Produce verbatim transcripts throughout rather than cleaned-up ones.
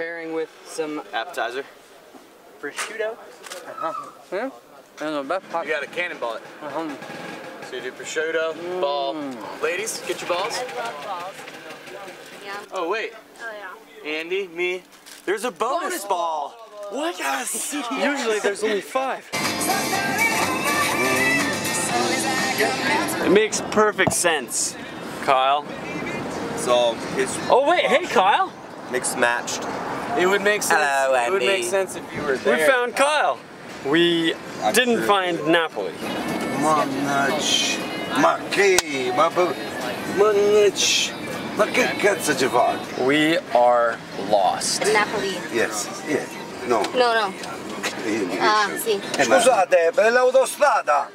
pairing with some appetizer. Prosciutto? Uh-huh. Yeah? I don't know about pop. You got a cannonball it. Uh-huh. So you do prosciutto, mm. ball. Ladies, get your balls. I love balls. Yeah. Oh, wait. Oh, yeah. Andy, me. There's a bonus, bonus ball. ball. What? Yes. Usually there's only five. It makes perfect sense, Kyle. So it's oh wait, hey Kyle. Mixed matched. It would make sense. Hello, Andy. It would make sense if you were there. We found Kyle. We I'm didn't sure. find Napoli. Manage, Maki, Manage. Look at such a vlog. We are lost. Napoli. Yes. Yeah. No. No. No. Ah, sì. Scusate per l'autostrada.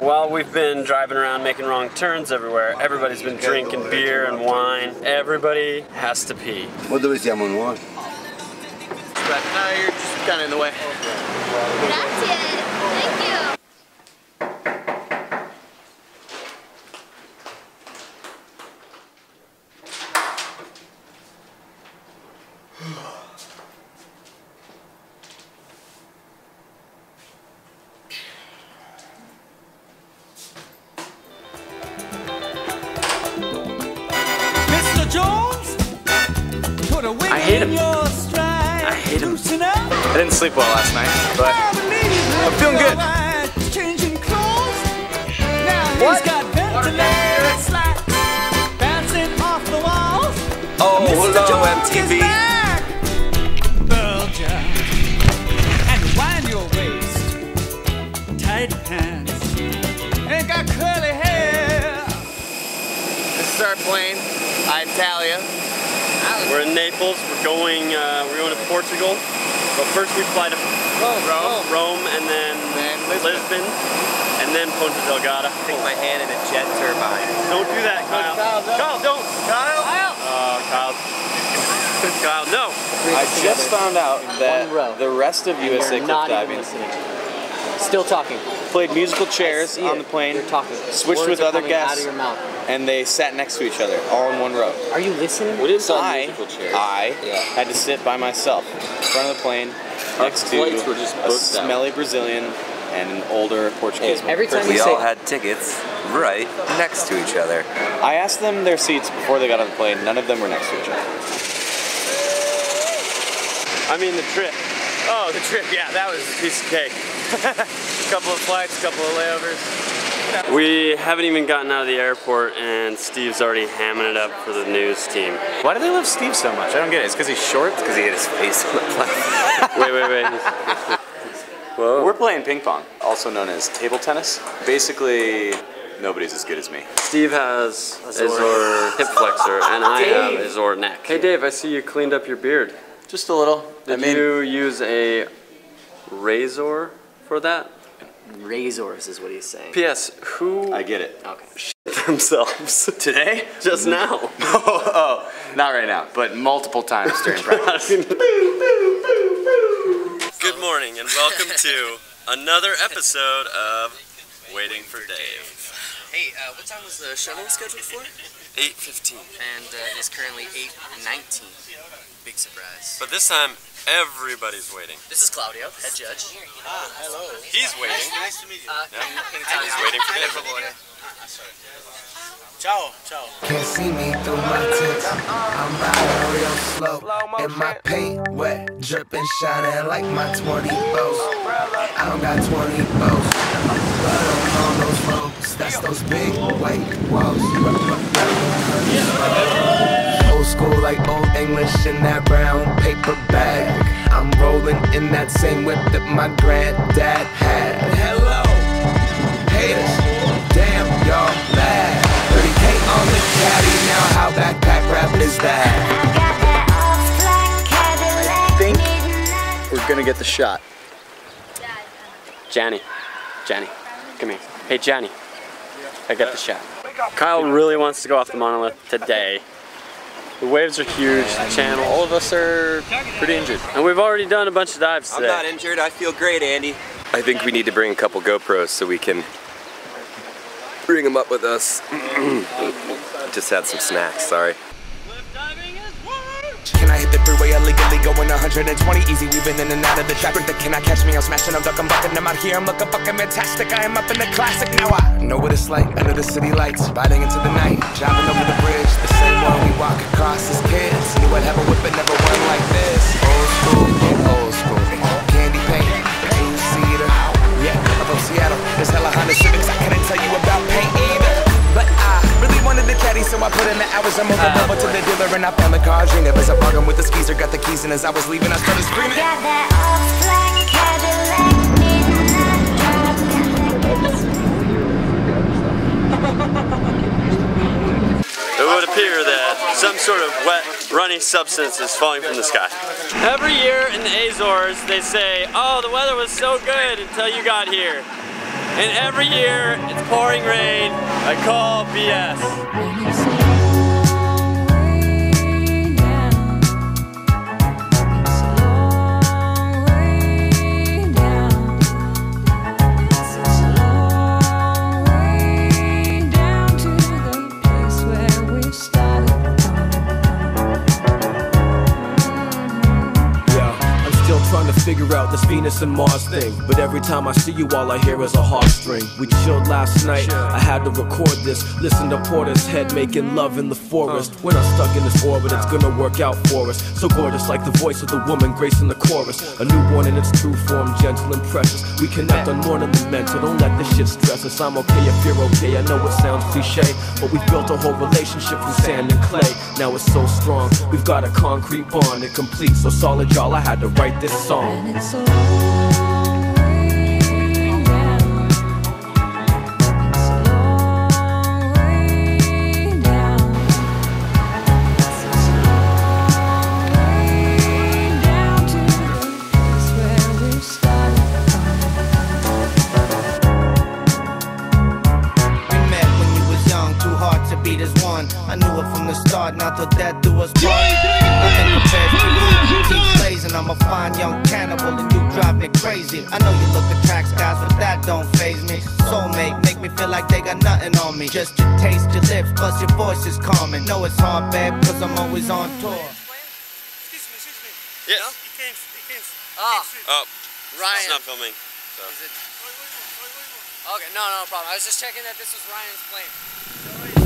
While we've been driving around making wrong turns everywhere, everybody's been drinking beer and wine. Everybody has to pee. What do we see? I'm on one. No, you're just kind of in the way. Grazie. Thank you. I didn't sleep well last night, but I'm feeling good. What? Oh, hello, M T V. This is our plane, Italia. We're in Naples. We're going. Uh, we're going to Portugal. But first we fly to Rome, Rome, Rome and then, then Lisbon. Lisbon, and then Ponta Delgada. Stick my hand in a jet turbine. Don't do that, Kyle. Kyle, no. Kyle don't. Kyle. Kyle. Uh, Kyle. Kyle, no. I just found out that the rest of U S A Cliff Diving still talking. Played musical chairs on the plane. They're talking. Switched Words with other guests, and they sat next to each other, all in one row. Are you listening? What is so I, musical chairs? I yeah. had to sit by myself in front of the plane, Our next to were just a smelly out. Brazilian and an older Portuguese. Hey, every time we you all say had tickets right next to each other. I asked them their seats before they got on the plane. None of them were next to each other. I mean the trip. Oh, the trip, yeah, that was a piece of cake. A couple of flights, a couple of layovers. We haven't even gotten out of the airport and Steve's already hamming it up for the news team. Why do they love Steve so much? I don't get it. It's because he's short? It's because he hit his face on the plane. Wait, wait, wait. Whoa. We're playing ping pong, also known as table tennis. Basically, nobody's as good as me. Steve has Azor hip flexor and I Dave. have Azor neck. Hey Dave, I see you cleaned up your beard. Just a little. Did I mean, you use a razor for that? Razors is what he's saying. P S Who? I get it. Okay. Shit themselves. Today? Just now. oh, oh, not right now, but multiple times during practice. Good morning and welcome to another episode of Waiting for Dave. Hey, uh, what time was the shuttle scheduled for? eight fifteen. And uh, it's currently eight nineteen. Big surprise. But this time, everybody's waiting. This is Claudio, head judge. Ah, hello. He's waiting. Nice to meet you. Uh, yeah. He's, He's waiting for the everyone. Ciao, ciao. Can't see me through my tits. I'm riding real slow. And my paint wet, dripping, shining like my twenty bows. I don't got twenty bows. But I'm on those folks. That's those big white walls. Old school like old English in that brown paper bag. I'm rolling in that same whip that my granddad had. Hello, haters, damn y'all bad. thirty K on the caddy, now how backpack rap is that? I think we're gonna get the shot. Janny, Janny, come here. Hey Janny, I got the shot. Kyle really wants to go off the monolith today. The waves are huge, the channel, all of us are pretty injured. And we've already done a bunch of dives today. I'm not injured, I feel great, Andy. I think we need to bring a couple GoPros so we can bring them up with us. Just had some snacks, sorry. Cliff diving. watch. Can I hit the freeway illegally going one hundred twenty? Easy, we've been in and out of the traffic. Can I catch me? I'm smashing, I'm ducking, bucking. I'm out here, I'm looking fucking fantastic. I am up in the classic. Now I know what it's like under the city lights, riding into the night, driving over the bridge, the same one we walk across as kids. Knew I'd have a whip, but never one like this. Old school, old school, candy paint, two-seater. Yeah, I'm from Seattle, there's hella Honda Civics. I couldn't tell you about paint either, but I really wanted the caddy, so I put in the hours. I moved over to the dealer and I found the car. Dream never was a bargain with the skeezer. Got the keys, and as I was leaving, I started screaming. Got that old black Cadillac. It would appear that some sort of wet, runny substance is falling from the sky. Every year in the Azores, they say, oh, the weather was so good until you got here. And every year, it's pouring rain. I call B S. Figure out this Venus and Mars thing, but every time I see you, all I hear is a harp string. We chilled last night, I had to record this. Listen to Porter's head making love in the forest. When I'm stuck in this orbit, it's gonna work out for us. So gorgeous, like the voice of the woman gracing the chorus. A newborn in its true form, gentle and precious. We connect on more than the mental, don't let this shit stress us. I'm okay if you're okay, I know it sounds cliche, but we built a whole relationship from sand and clay. Now it's so strong, we've got a concrete bond that completes. So solid, y'all, I had to write this song. And it's so I knew it from the start, and I thought that dude was blind. Nothing compares to you. You keep blazing, I'm a fine young cannibal, and you drive me crazy. I know you look attracts guys, but that don't faze me. Soulmate, make me feel like they got nothing on me. Just your taste, your lips, plus your voice is calming. Know it's hard, babe, because I'm always on tour. Excuse me, excuse me. Yes. No? He can't, he can't. Ah, oh. oh. Ryan. It's not filming. So. Is it? Okay, no, no problem. I was just checking that this was Ryan's plane.